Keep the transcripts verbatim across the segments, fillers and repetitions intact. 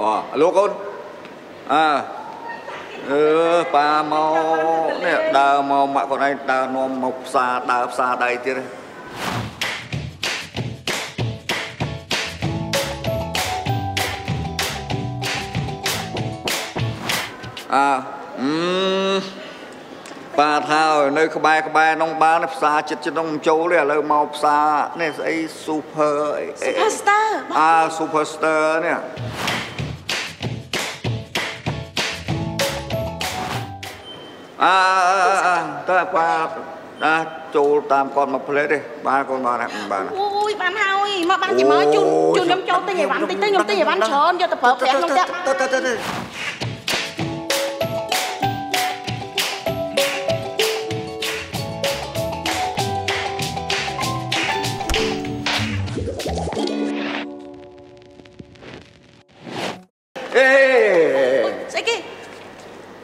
อ๋อ alo con à ừ, ba mau nè đa mau mạ con này đa nó mọc xa đa xa đây chứ đây à um, ba thao nơi có ba có ba nông ba nó xa chết chết nông châu này là màu xa này ấy super superstar à superstar nè à ta qua à châu tam con một plate đi ba con ba này ba này ui ban hoi mà ban chỉ mới chun chun nông châu tới ngày bán tới tới nhung tới ngày bán sớm cho tập hợp để nông châu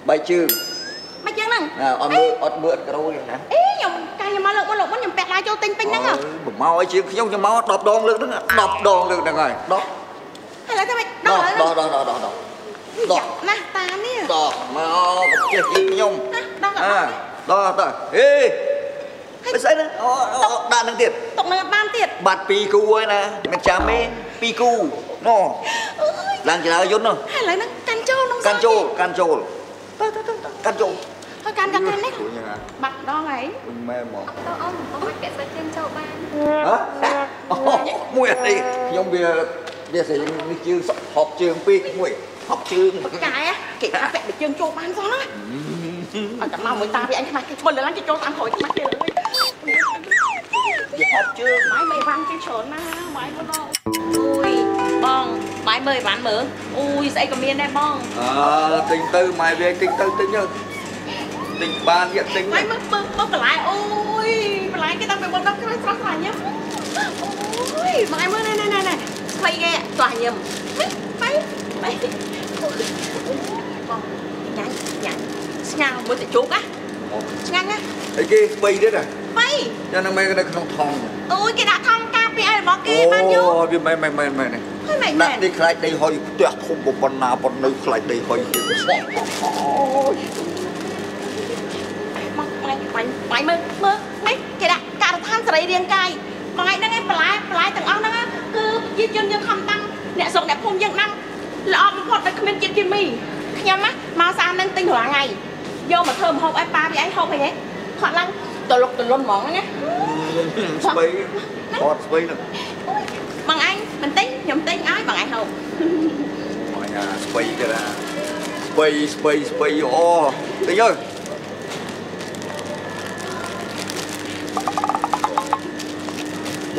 bài chương bài chương nâng à ớt mượt ớt mượt rồi nè ý nhầm càng nhầm máu lực máu lực nhầm bẹt lại cho tinh tinh nâng à bụng máu ấy chứ nhung nhầm máu đọp đòn lực nâng à đọp đòn lực nâng rồi đọp hay là thế mày đọp đọp đọp đọp đọp đọp nè tám nè đọp máu bụng chết nhung đọp à đọp rồi ê cái sấy nè đạn nâng tiệt tụng nâng ban tiệt bạt pì cu ấy nè mình chả mê pì cu nó đang chỉ là yến rồi hay là nâng can châu nâng can châu can châu tôi tôi tôi tôi can chụp thôi can can can đấy mặt đo ấy mê mỏi tao ông có mắc kẹt bên trên châu ban hả mui đi nhung bia bia sẽ đi chưa học trường pi mui học trường cái á kẹt vẹt được trường châu ban sao đó mà cảm mau người ta bị anh cái mặt mình lại lăn cái châu tam khỏi cái mặt kia rồi học trường máy mày văn cái sốn na máy nó lo ui bong máy mười bán mớ ui dậy có miên em bong à tình tư mày về tình tư tính nhớ tình ban hiện tính mày mất mất mất cả lại ui mà lại cái tao phải bật đắp cái nó lại nhá ui mày mớ này này này này mày nghe tòa nhầm mày mày bong nhảy nhảy ngang mới để chốt á ngang á cái kia bay đấy nè bay cho nên mày cái này không thòng ui cái đã thòng ca bị ai bỏ kia bao nhiêu vì mày mày mày mày này nãy đi khai đây hơi tuyệt không một con nào còn nơi khai đây hơi mày mày mày mơ mơ mày kìa đã cả than sấy riêng cài mày đang em phải phải từng ông đang cứ di chuyển dương không tăng nè sọc nè phun dương năm lọ một con đang comment chuyện chuyện mì nhầm á mà sao đang tinh hỏa ngày vô mà thơm hộp ai ba bị ai hộp hay hết họ lăng tổ lục tổ lôn món nhá bấy hot bấy được bằng anh mình tính nhầm tính ái bằng anh không mọi nhà space cái ra space space space oh tính ơi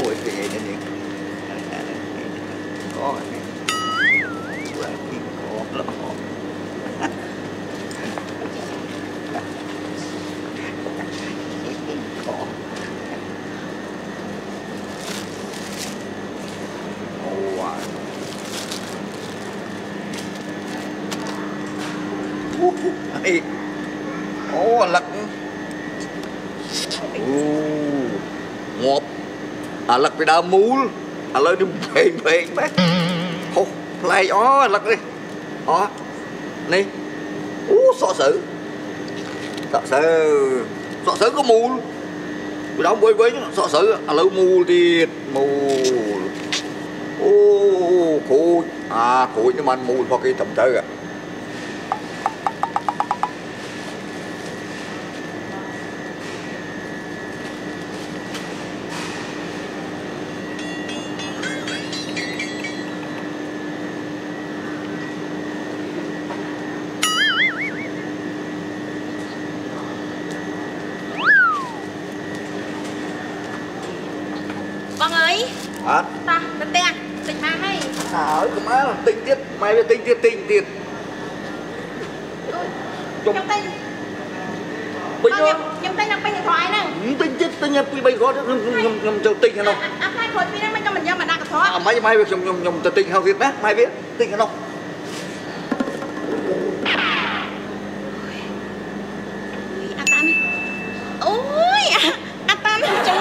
mùi gì đấy nhỉ có này có lắm đi ô lật ngọt à lật bị đau mú à lên đi bền bền bé hụt lại ó lật đi ó này ú sợ sự sợ sự sợ sự có mù bị đau quấy quấy sợ sự à lỡ mù thì mù ô cùi à cùi nhưng mà mù vào cái thầm chơi à ta tên tên tình mà hay trời má tình tiết mày về tình tiết tình tiết trong tay bây giờ trong tay đang bay điện thoại nè tình tiết tình tiết bây giờ nhầm nhầm chờ tình hay không à phải hồi pin đang bay cho mình giờ mà đang có thói mày mày về nhầm nhầm nhầm chờ tình không biết má mày biết tình hay không anh ta này ôi anh ta này trông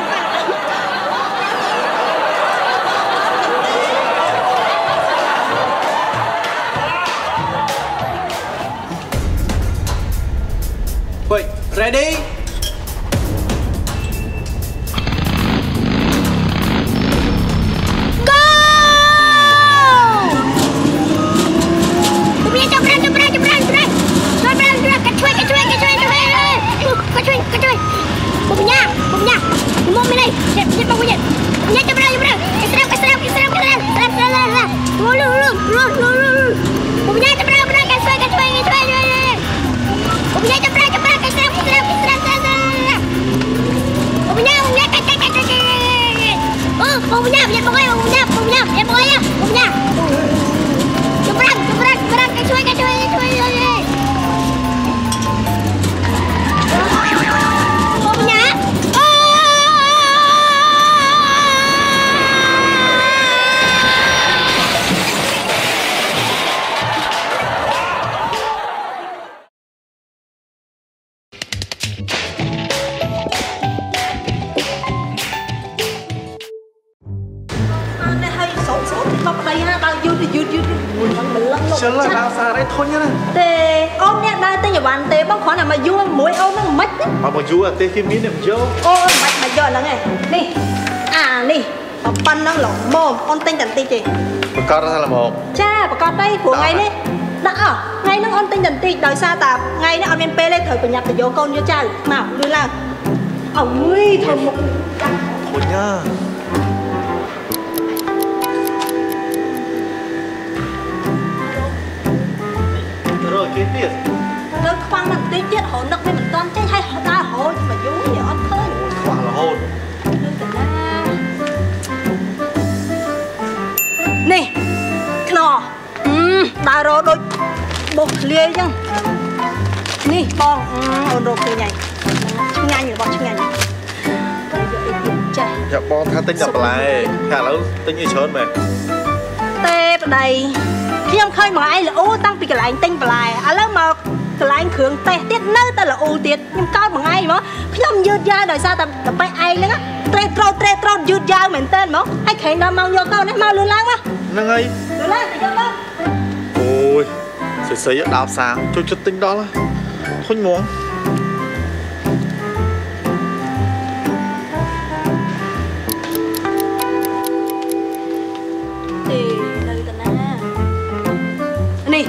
Ready? Phim miếng đẹp vô. Ôi mày mày giờ là nghe đi à đi bánh nó lỏng mồm con tinh tận ti chị bà con ra là một cha bà con đây của ngày đấy đã ngày nó con tinh tận ti đời xa tạp ngày nó ở bên pê lên thời của nhập thì vô con vô cha mạo đưa là ổng ơi thôi một thôi nhá rồi kế tiếp nó khoan mình tí chết hổ nực với mình con chết hay hổ ta hổ mà vú nhỏ thế khoảng là hôn nè nọ ta rồi đôi bột lia chứ nè con ồn đồ kia nhảy ngay như bọn chứ ngay dạ con tha tinh đập lại khả lấu tinh như chớn mày tê vào đây khi ông khơi mà ai là ú tăng bị cái lại tinh vào lại à lớp một lại khương tê tiết nơ ta là ưu tiết nhưng coi bằng ai mà không dư ra đời sao ta bay ai nữa tre trâu tre trâu dư ra mình tên mà ai khèn nó mau vô con nó mau luôn lắm á năng ơi luôn lắm thì vô con ôi sấy sấy đạp sáng cho chút tính đó là thôi muộn thì nơi ta na nè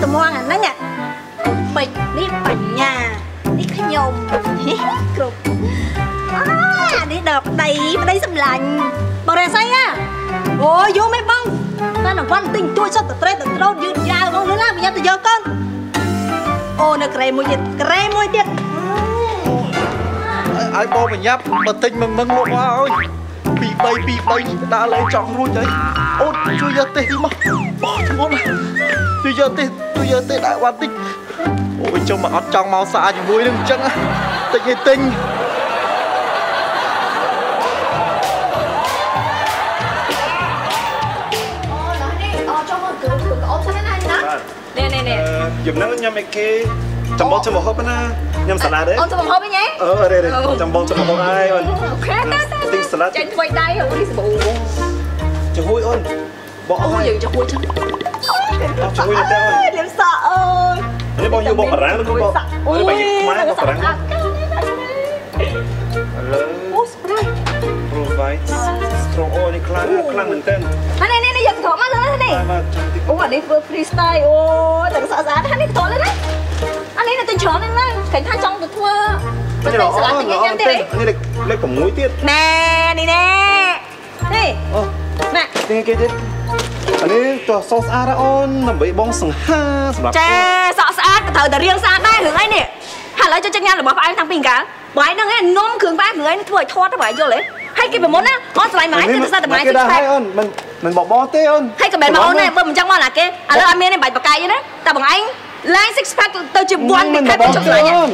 từ muang à nó nghe bịch đi bành nhà đi khơi nhom cục à đi đập đầy vào đây xâm lạnh bờ rè say á ôi vô mấy bông ta là quan tinh tôi sao từ đây từ đâu dư ra không nữa là bây giờ từ giờ con ô nó cày môi tiệt cày môi tiệt ai bo mình nhấp mà tinh mừng mừng luôn quá ơi bị bay bị bay đã lấy chọn luôn đấy ôi chưa giờ tê đi mất bỏ cho mốt này tôi giờ tê tôi giờ tê đại quan tích ôi trông mà ót trong màu xa thì vui lắm chăng á tinh hay tinh ô nói đi ót trong màu cứ cứ ót sao thế này nè nè nè nè dùm nó nhâm mày kia chăm bông chăm bông hấp na nhâm sả lá đấy ót chăm bông hấp nhé ờ đây đây chăm bông chăm bông ai ôn tinh sả lá chạy quay tay rồi đi bụng chạy hôi ôn bỏ hôi dừng chạy hôi chạy trời ơi liếm sợ ơi nó bao nhiêu bọc bà ráng nó bọc nó bày cái máy bọc bà ráng ôi spray provide strong oil clan clan mình tên anh này này giờ thọ mắt lên thế này ủa anh đi freestyle ôi đừng sợ giá anh đi thọ lên đấy anh ấy là tên chó lên đấy cảnh tha trong từ thua mình tên sợ tình anh em thế đấy anh ấy lấy cổng muối tiết nè này nè đây nè tiếng kia chứ anh ấy cho sọt sạt ra on làm vậy bong sừng ha che sọt sạt thời từ riêng sạt đây hưởng anh nè hả lấy cho chân nhan là bỏ phải anh thằng pin cả bỏ anh đang nghe nôm cường vai hưởng anh thôi thoát nó bỏ vô lấy hay cái mình muốn á on lại máy từ ra từ máy cái đó hay on mình mình bỏ bó tê on hay cái bè mà on này bơm trong bao là cái à đó anh miên này bảy bạc cây vậy đấy ta bằng anh lái six pack tôi chỉ buồn mình thay đổi trong này nhá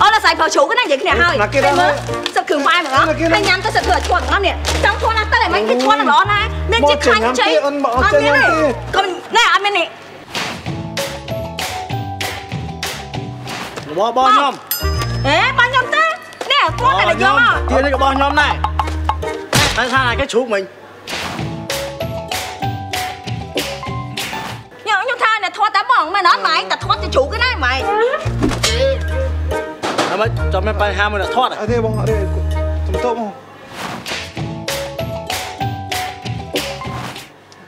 đó là xài pháo chú cái này vậy cái này hơi cái mới sợ cường vai mà nó hay nhắm tôi sợ thừa chuột lắm nè trong thua là tao lại mấy cái chuột là nó này nên chiếc khăn cháy ăn miếng này còn này ăn miếng này bao bao nhom ế bao nhom ta nè có này là nhom à kia đây có bao nhom này tại sao lại cái chú mình không mày nói mày tao thoát cho chủ cái này mày. Mày mới cho mày bay ham mày đã thoát à? Ở đây bông, ở đây sầm tô bông.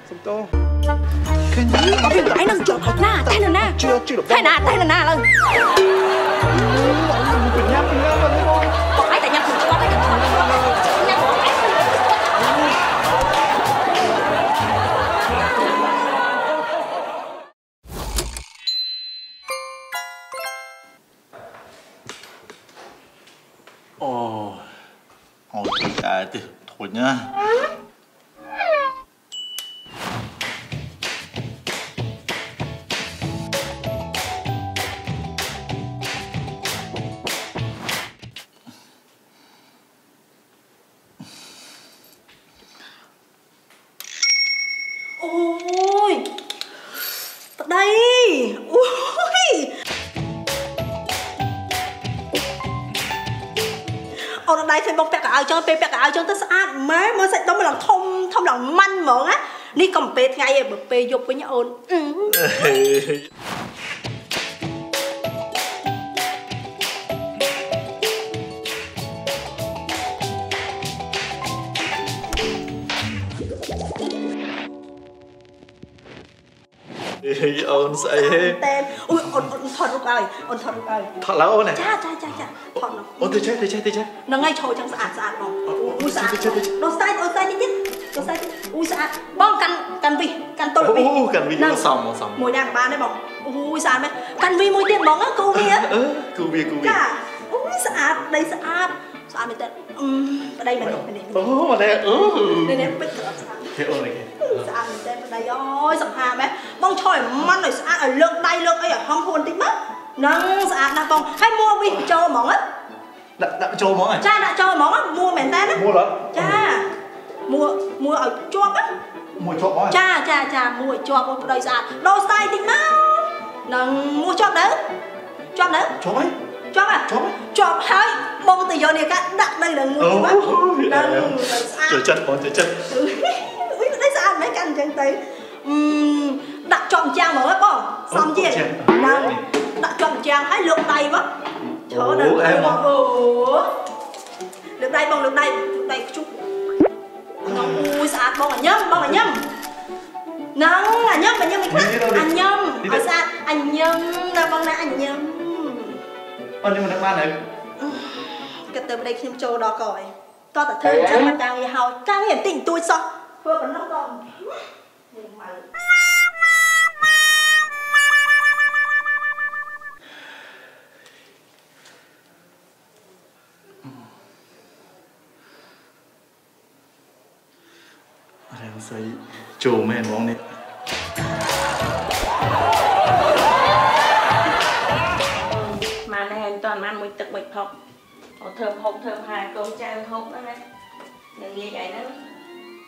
Sầm tô. Có phiền toái năng chở thật na, tay nè na. Chưa chưa được. Tay nè, tay nè na lần. Ồ, ôi trời ơi, thôi nhá. Ôi, tao đây. Ôi. Ở đây phải bóc bẹt cả áo cho, bẹt cả áo cho tao sát mấy mới sạch đó mà lòng thông thông lòng manh mượn á. Đi cầm bẹt ngay bực bê dục với nhà ôn. Ôn say hết. Ôi ôn ôn thọt lúc ơi, ôn thọt lúc ơi. Thọt là ôn này. Cha cha cha cha. Thọt nó. Ôn tôi chết tôi chết tôi chết. Nó ngay trời chẳng sạch sạch bông. Ui sạch. Nó sai ôn sai chết chết. Nó sai. Ui sạch. Bông cắn cắn vi cắn tôi vi. Ui cắn vi nó sòng nó sòng. Mùi đàn ba đấy bông. Ui sạch mấy. Cắn vi mùi tiền bông á cù vi á. Ừ cù vi cù vi. Cả. Ui sạch đây sạch. Sạch mình tận. Ở đây mình mình này. Ồ ở đây ừ. Đây này bích sạch. Thế ôn này kìa. Sạch mình tận ở đây ơi sạch hàm ấy. Bông trời măn rồi sạch ở lượng tay lượng ấy ở hong hồn tính mất. Nâng sạch nà bông hay mua vì cho móng á. Đã, đã cho móng à? Cha đã cho móng á, mua mèn tên á. Mua lắm. Cha mua mua ở chuộc á. Mua chuộc á? Cha cha cha mua ở chuộc ở đây sạch. Đô sai tính mất. Nâng mua chuộc đấy. Chuộc đấy. Chuộc ấy. Chuộc à? Chuộc ấy. Chuộc hơi. Bông từ giờ này cả đặt đây là ngu quá. Nâng sạch. Trời chất bóng trời chất. Úi đây sạch mấy cành chẳng tí. Uhm, đặt chọn trang mở hết không? Xong ừ, chứ đang đặt chọn trang thấy lượng tay mất. Trời ơi em ơi. Lượng đây bông lượng đây, lượng đây chút. Ui sạch bông là nhâm, bông là nhâm. Nắng là nhâm mà nhâm mình khác. Anh nhâm, ở sạch anh nhâm là bông này anh nhâm. Ơ nhưng mà nó ba này. Cái từ đây khi em trâu đó còi. Tôi ta thương chắc mà đang nghe hào càng hiểm tình tôi sao. Thôi còn nó còn. Đang xây trù mẹ món này. Mà này toàn ăn mùi tực bạch phọc. Ở thơm hộp thơm hài cơm chai hộp đó này. Đừng như vậy đó.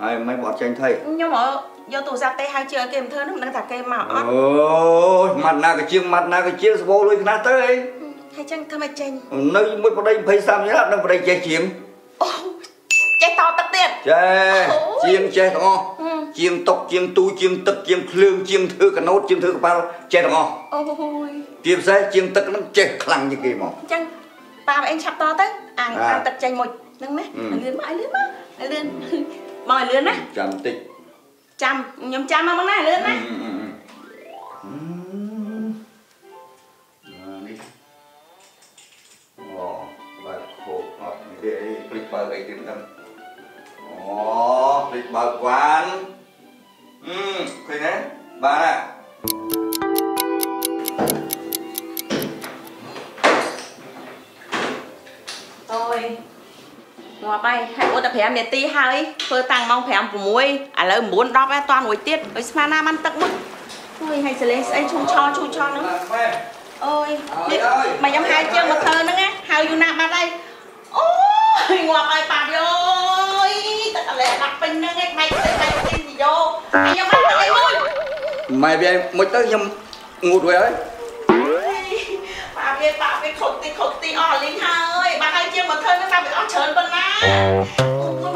Ai mấy bọt chanh thay. Nhưng mà do tủ giáp tay hai chưa kèm thơ nó đang thả cây màu ớt. Ôi, mặt nào cái chiếc, mặt nào cái chiếc vô lối khá tới. Hai chanh thơm hai chanh. Nơi mới vào đây phải xăm nhá, đang vào đây chè chiếm. Ồ, chè to tắc tiệt. Chè, chiếm chè to. Chiếm tóc, chiếm túi, chiếm tức, chiếm lương, chiếm thư cả nốt, chiếm thư cả bao. Chè to. Ôi. Chiếm xe, chiếm tức nó chè khăn như kì màu. Chanh, bà và anh sắp to tới. Ai, ai tật chanh một, nâng mấy, lươn mãi lươn mãi, lươn. Mời lươn á. Trăm tích. Trăm, nhóm trăm mà bằng này lươn á. Đi. Ồ, bà khổ ngọt như thế đi, click bờ gầy tiếng tâm. Ồ, click bờ quán. Ừm, click đấy, bà nè. Tôi ngọt bay, hãy ôn tập phèm để tí hơi. Phơ tăng mong phèm của muối. À lời muốn đọc toàn buổi tiết. Ôi mà nà bắn tắc mất. Ôi hay lấy ấy chung cho chung cho nữa. Ôi, mà dám hai chưa mà thơ nữa á, hào dù nạp vào đây. Ôi, ngọt ơi bà ơi, tất cả lẽ đặt bình nữa nghe, mày sẽ mày tin gì vô. Mày dám bắt đây môi. Mày về mới tới nhầm ngụt rồi ấy. Bà về bà về khổng tí khổng tí ỏ lính ha ơi, bà hai chưa mà thơ nữa sao bị ỏ trớn bần á. Ôi,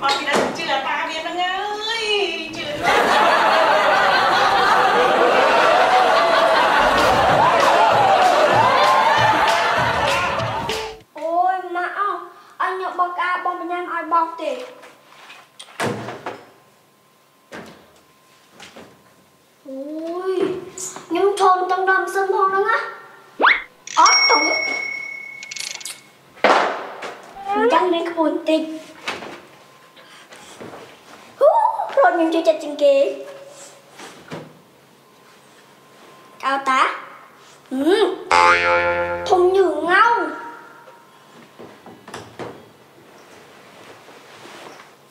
mà mình đã chưa là bà về nữa nghe ơi, chưa là bọc đi. Ôi, nhưng thôn trong đầm sân phong đó á. Ó tụng. Chẳng nên buồn tình. Rồi mình chưa chặt chân kế. Cao tá. Ừ. Thông như ngâu.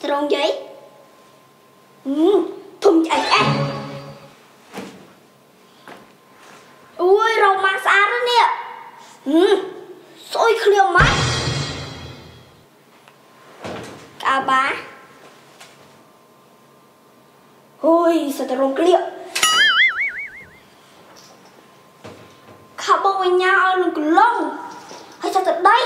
Rong giấy, ừ, thùng chạy ăn, ui rong mang xa đó nè, ừ, xôi khêu mắt, cá bá, ui sao rong khêu, cá bông với nhau luôn cứ lông, hay sao thật đây?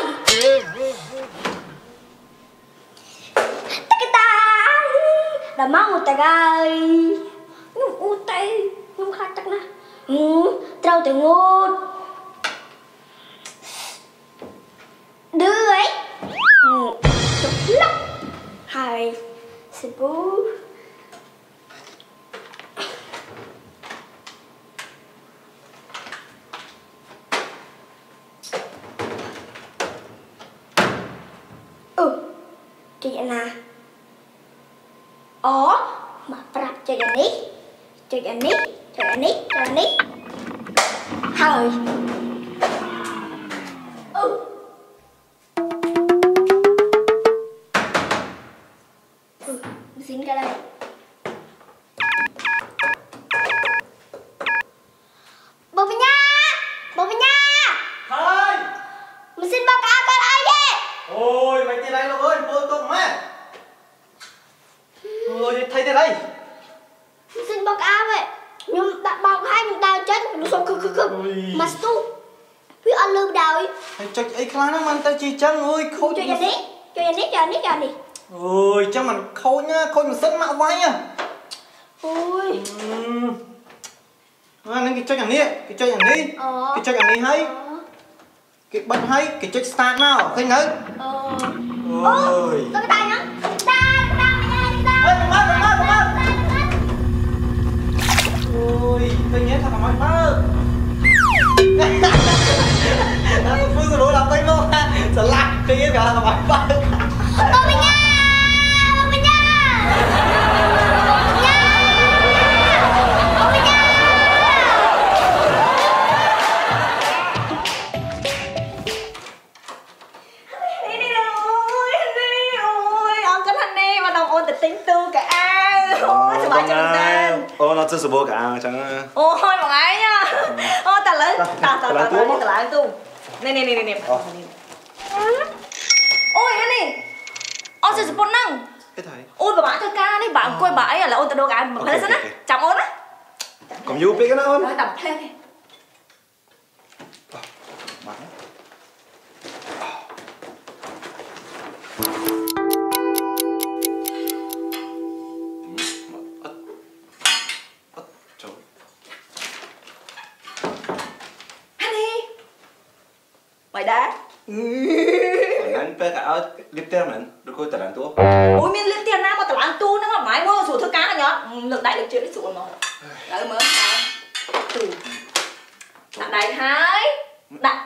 Đã mong một tay gai nhưng u tay nhưng khát chắc nè ừ trao từ ngột đưa ấy ừ chụp lắm hai sếp bố ừ chị nè. Ồ, mà bạp cho anh ấy. Cho anh ấy, cho anh ấy, cho anh ấy. Thôi. Ừ. Ừ, dính ra đây. Bố bà nha, bố bà nha. Thôi. Mình xin báo cáo con ai đi. Ôi, mày tiền anh đâu ơi, bố tôi mà. Ôi, thấy thế đây. Xin bọc áo vậy. Nhưng bạn bọc hai mình đào chân. Nó sổ cực cực cực. Mà sổ. Vì ăn lưu đào ấy. Trời ấy khá lắm anh ta chỉ chăng ơi. Cho nhà nít, cho nhà nít, cho nhà nít, cho nhà nít. Ôi, chắc mình khôi nha. Khôi mình rất mạo vai nha. Ôi nên cái cho nhà nít. Cái cho nhà nít. Cái cho nhà nít hay. Cái bật hay. Cái cho start nào. Cái ngớ. Ôi tôi cái tay nhá. Ôi, tôi nhớ thật là mỏi mơ. Phương sử đối làm tay mơ. Sẽ lạc, tôi nhớ cả là mỏi mơ. Bố mình nha, bố mình nha. Nha, bố mình nha. Đi đi rồi, đi rồi. Ông cất hẳn đi, mà đồng ôn tịch tính tư cả ai. Ôi, sẽ bãi cho mình tên. Ô, nó chưa sửa bố cả chẳng. Ô, thôi bọn ấy nhá. Ô, tao lấy, tao, tao, tao, tao, tao, tao lấy tùm. Nè, nè, nè, nè. Ôi, nó nè. Ô, sẽ sửa bố nâng. Cái thầy. Ôi, bà bãi thơ ca đi, bà côi bà ấy là ôn tao đô gái. Mà lấy sẵn á, chẳng ôn á. Còn như biết cái đó ôn. Nói tầm thêm đi. Bà ấy. Mày đã. Còn anh phải cả liếp tiền này, được coi tờ lãn tu. Ôi mình liếp tiền nào mà tờ lãn tu nó mà mãi mua sủi thơ cá nhở? Lực đại lực chuyện đi sủi mà. Đấy mới. Từ. Đặt đại hai. Đặt.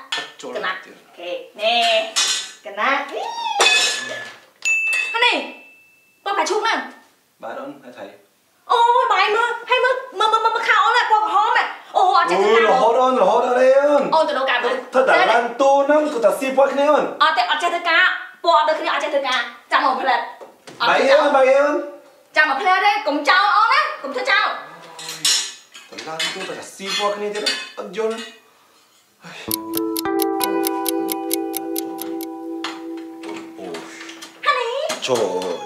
Cái nát. Nè. Cái nát. Anh này. Qua phải chung nè. Bà đó anh thấy. Ôi bà mưa, hay mưa, mưa mưa mưa mưa khao lại qua cả hôm này. Ôi trời ơi. Ôi hot on, hot on đấy on. Ôi tụi nó cả mình. Thật là lan tu nấm, tụi ta si bói cái này on. Ở đây ở trên thưa cá, bò được cái này ở trên thưa cá, chạm một phết. Bảy on, bảy on. Chạm một phết đấy, cũng chào on á, cũng thưa chào. Tụi látogatókat, a szívvalkanétére a gyóra. Trời.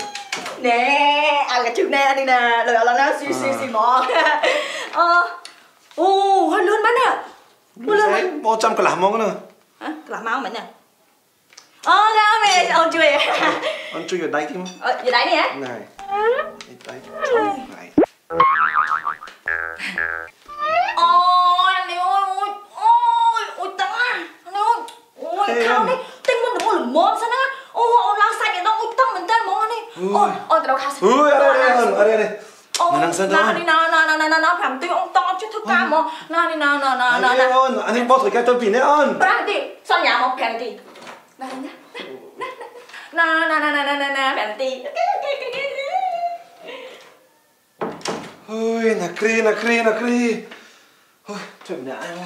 Nè, ăn cái chừng nè đi nè, đời là nó xì xì xì mò. Ờ. Ồ, hơn luôn bắn nè. Luôn luôn. một trăm cái lá mong nữa. Hả? Lá mong mình nè. Ờ, ra mẹ ông chui. Ông chui ở đây chứ. Ờ, ở đây nè. Này. Đây. Này. Ôi, anh yêu ơi. Ôi, ôi ta. Anh yêu. Ôi, khao đấy. Tinh mồm nó mồm mồm sao nó. Ôi, ôi, tao đâu khá sao? Ui, ở đây, ở đây, ở đây, ở đây. Ôi, nào đi nào, nào, nào, nào, nào, nào, phải tìm ông to chứ thức ca mà. Nào đi nào, nào, nào, nào, nào. Anh em bó thử kêu tôn phí nè ơn. Bà đi, xoan nhà một phèn đi. Nào, nào, nào, nào, nào, nào, phèn đi. Ui, nà kri, nà kri, nà kri. Ui, chuẩn nạ em ơi.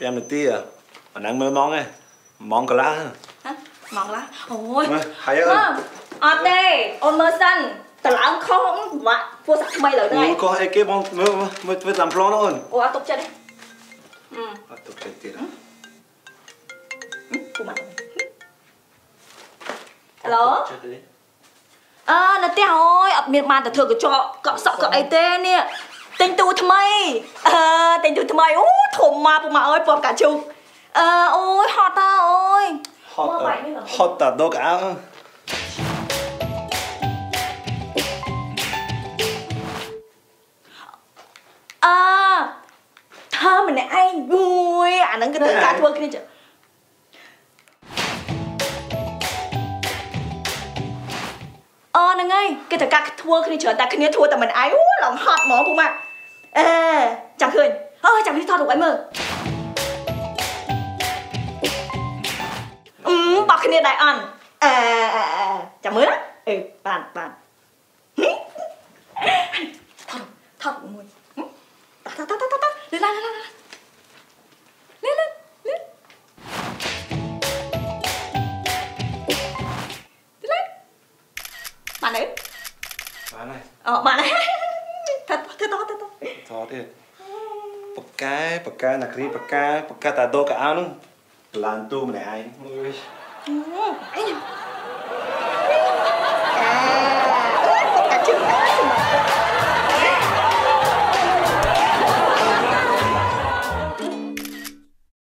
Em là tí à, ở đang mơ món ấy, món cà lá hả? Món lá, ôi, hay ơn. Ở đây, ôn mơ xanh, tao là ăn khó không mà vô sạc mây lỡ đây. Ủa, có ai kia món mơ mơ mơ làm pro nó ơn. Ủa, tục chơi đi. Ừ. Tục chơi tí đó. Cô mặt. Hello. Ờ, nó tèo ơi, ập miệt màn ta thường cái trọ, cậu sợ cậu ấy tên nè. Tình tù thầm mây. Ờ, tình tù thầm mây, út. Thùm mà bụng mà ơi, bọc cả chung. Ờ, ôi, hot à, ôi. Hot à, hot à, đô cả. Ờ, thơ mình này anh vui. À, nâng cái tự cả thua kia chứ. Ờ, nâng ơi, cái tự cả thua kia chứ. Ta kia thua tầm mình ấy, lòng hot mỏ bụng mà. Ờ, chẳng khơi. Ơ, chẳng biết thoát được em ơi. Ừ, bọc cái này đại ăn. À, à, à, chẳng mới đó. Ừ, bàn, bàn. Thoát, thoát của mùi. Thoát, thoát, thoát, thoát, thoát. Lên, lên, lên, lên. Lên, lên, lên. Lên, lên. Bạn ấy. Bạn này. Ờ, bạn ấy. Thật, thật, thật, thật, thật. Thoát đi. Pakai, pakai nak kiri, pakai, pakai tak do ke anu, lantu melayang.